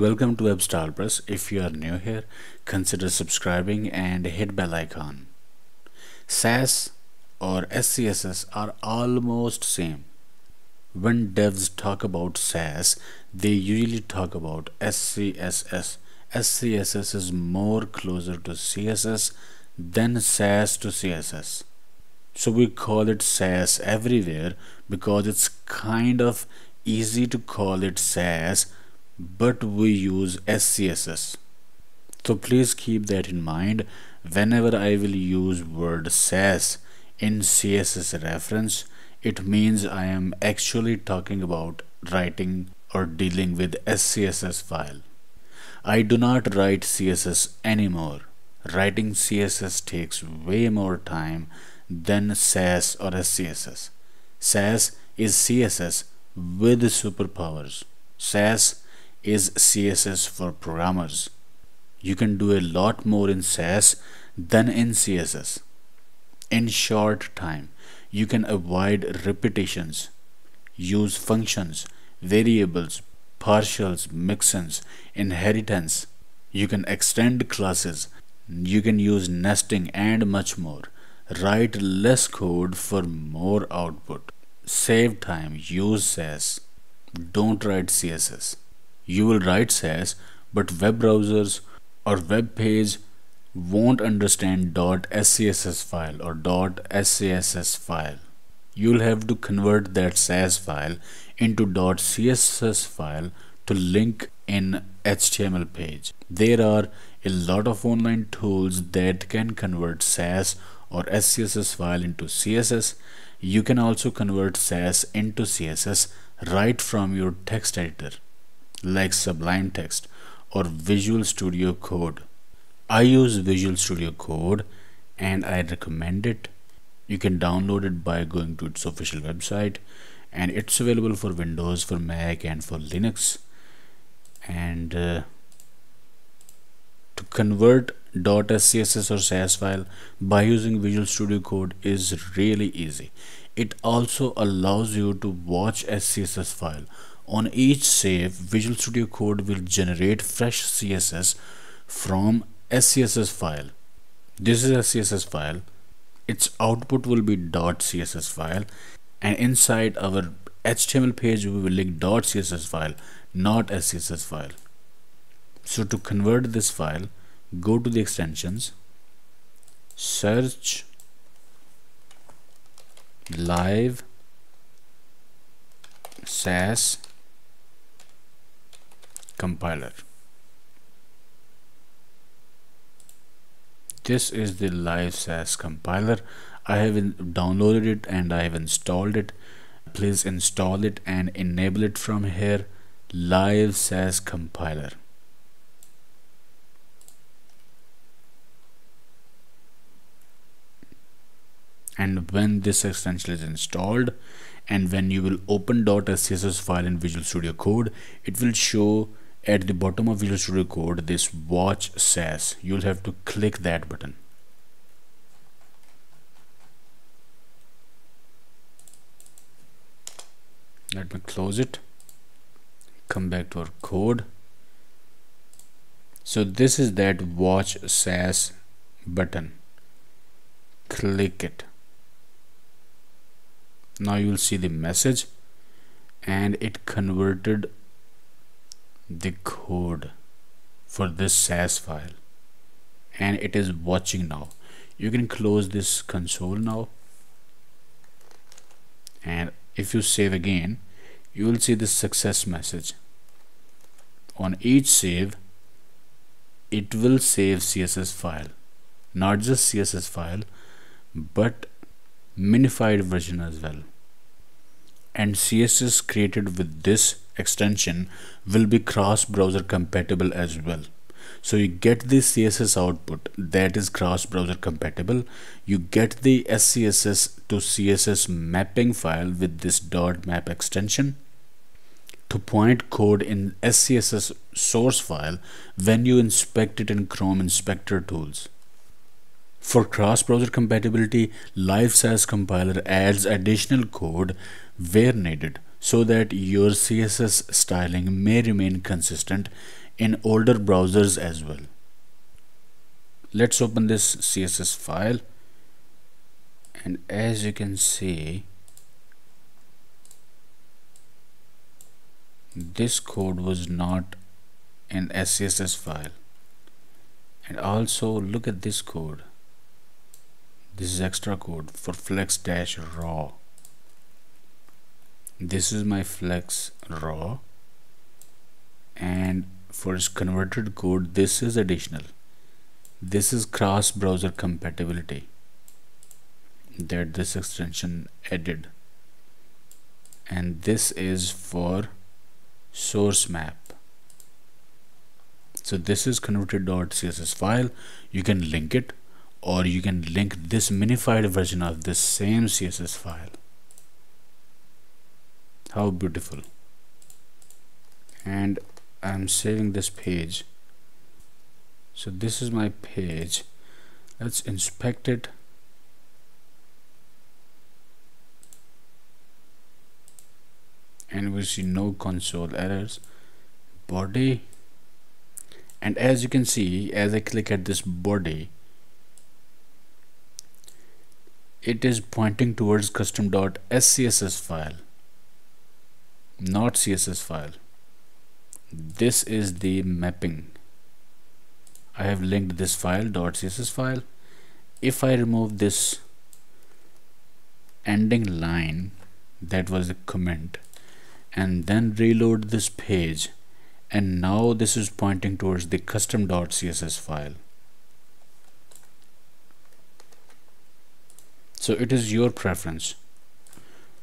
Welcome to WebStyle Press. If you are new here, consider subscribing and hit bell icon. Sass or SCSS are almost same. When devs talk about Sass, they usually talk about SCSS. SCSS is more closer to CSS than Sass to CSS. So we call it Sass everywhere because it's kind of easy to call it Sass, but we use SCSS. So please keep that in mind whenever I will use word Sass in CSS reference. It means I am actually talking about writing or dealing with SCSS file. I do not write CSS anymore. Writing CSS takes way more time than Sass or SCSS. Sass is CSS with superpowers. Sass is CSS for programmers. You can do a lot more in Sass than in CSS. In short time, you can avoid repetitions, use functions, variables, partials, mixins, inheritance. You can extend classes. You can use nesting and much more. Write less code for more output. Save time. Use Sass. Don't write CSS. You will write Sass, but web browsers or web page won't understand .scss file or .scss file. You'll have to convert that Sass file into .css file to link in HTML page. There are a lot of online tools that can convert Sass or SCSS file into CSS. You can also convert Sass into CSS right from your text editor, like Sublime Text or Visual Studio Code. I use Visual Studio Code and I recommend it. You can download it by going to its official website, and it's available for Windows, for Mac and for Linux. And to convert .scss or Sass file by using Visual Studio Code is really easy. It also allows you to watch SCSS file. On each save, Visual Studio Code will generate fresh CSS from SCSS file. This is a CSS file. Its output will be .css file, and inside our HTML page we will link .css file, not SCSS file. So to convert this file, go to the extensions, search Live Sass Compiler. This is the Live Sass Compiler. I have downloaded it and I have installed it. Please install it and enable it from here. Live Sass Compiler. And when this extension is installed, and when you will open .scss file in Visual Studio Code, it will show at the bottom of Visual Studio Code this watch Sass. You'll have to click that button. Let me close it. Come back to our code. So this is that watch Sass button. Click it. Now you will see the message, and it converted the code for this Sass file, and it is watching now. You can close this console now, and if you save again, you will see the success message. On each save, it will save CSS file, not just CSS file but minified version as well. And CSS created with this extension will be cross-browser compatible as well. So you get the CSS output that is cross-browser compatible. You get the SCSS to CSS mapping file with this .map extension. To point code in SCSS source file when you inspect it in Chrome Inspector tools. For cross-browser compatibility, Live Sass Compiler adds additional code where needed so that your CSS styling may remain consistent in older browsers as well. Let's open this CSS file, and as you can see, this code was not an SCSS file. And also look at this code. This is extra code for flex-raw. This is my flex raw, and for its converted code, this is additional. This is cross browser compatibility that this extension added, and this is for source map. So this is converted.css file. You can link it, or you can link this minified version of this same CSS file. How beautiful. And I'm saving this page. So this is my page. Let's inspect it. And we see no console errors. Body. And as you can see, as I click at this body, it is pointing towards custom.scss file, not CSS file. This is the mapping. I have linked this file, .css file. If I remove this ending line, that was a comment, and then reload this page, and now this is pointing towards the custom.css file. So it is your preference.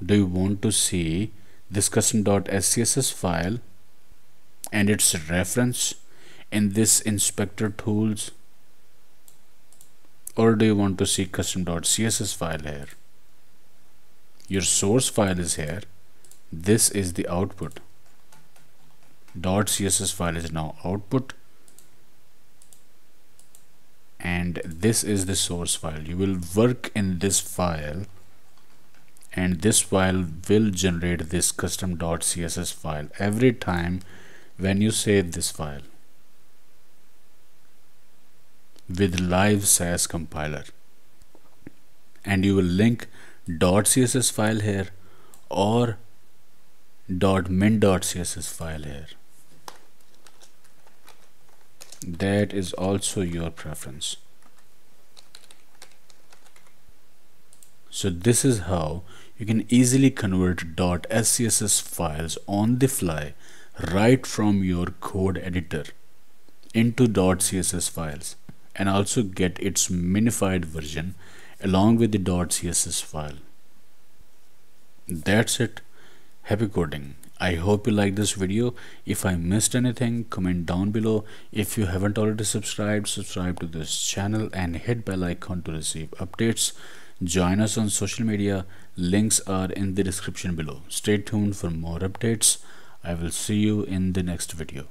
Do you want to see this custom.scss file and its reference in this inspector tools, or do you want to see custom.css file here? Your source file is here. This is the output. .css file is now output, and this is the source file. You will work in this file, and this file will generate this custom.css file every time when you save this file with Live Sass Compiler. And you will link .css file here or .min.css file here. That is also your preference. So this is how you can easily convert .scss files on the fly right from your code editor into .css files, and also get its minified version along with the .css file. That's it. Happy coding. I hope you liked this video. If I missed anything, comment down below. If you haven't already subscribed, subscribe to this channel and hit bell icon to receive updates. Join us on social media. Links are in the description below. Stay tuned for more updates. I will see you in the next video.